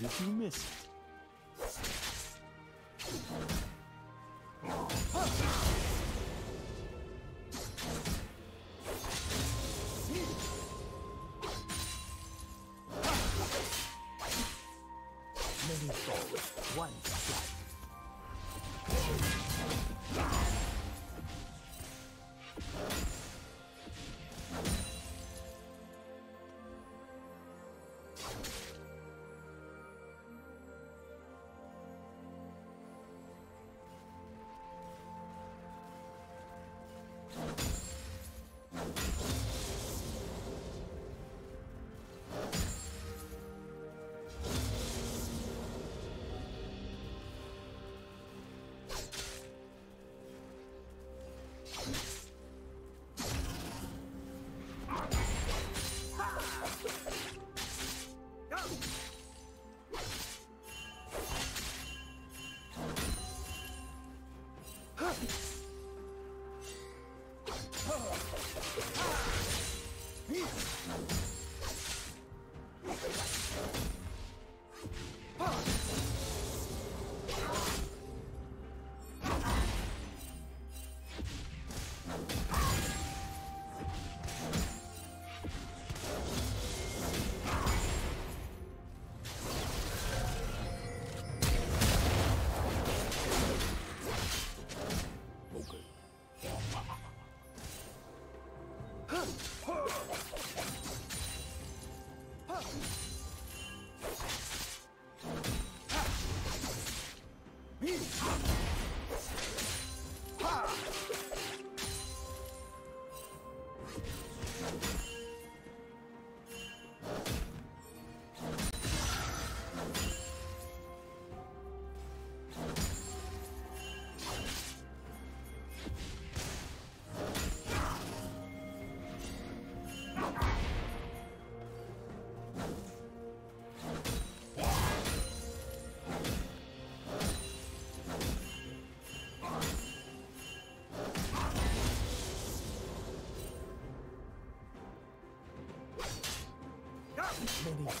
did you miss it? Many falls, one strike. Many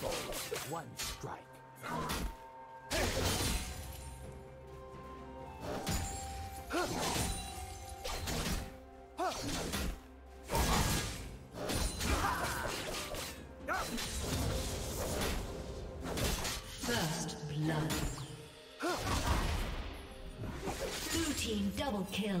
balls, one strike. First blood. Blue team double kill.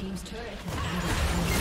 Team's turret has been destroyed.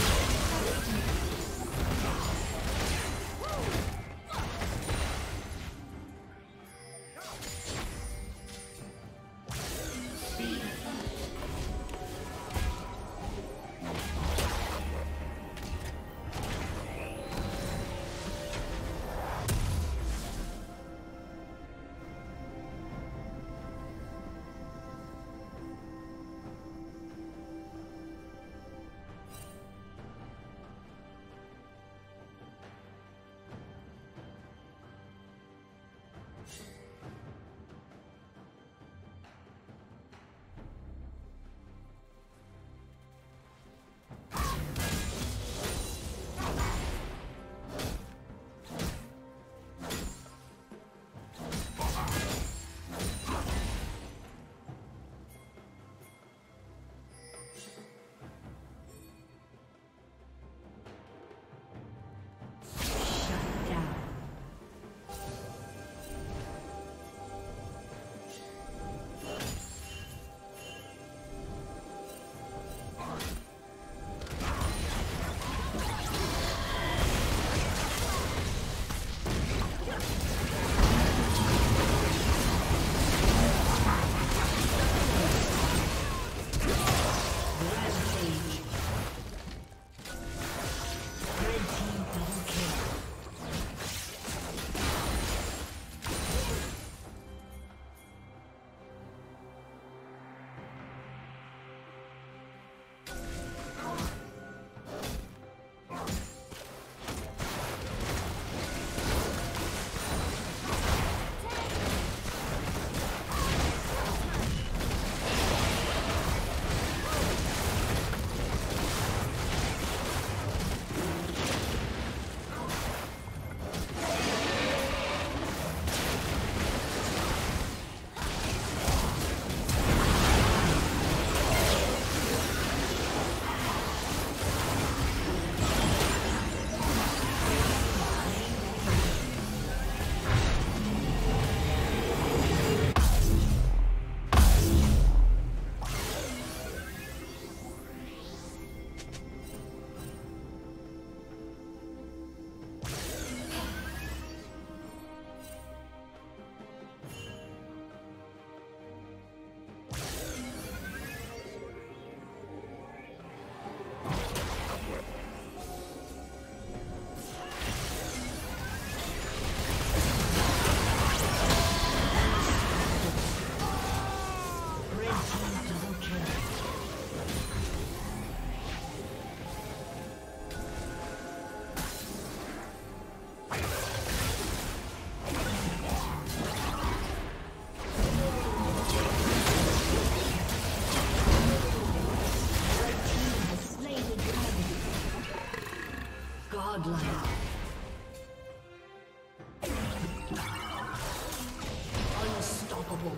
trouble.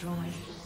Destroyed.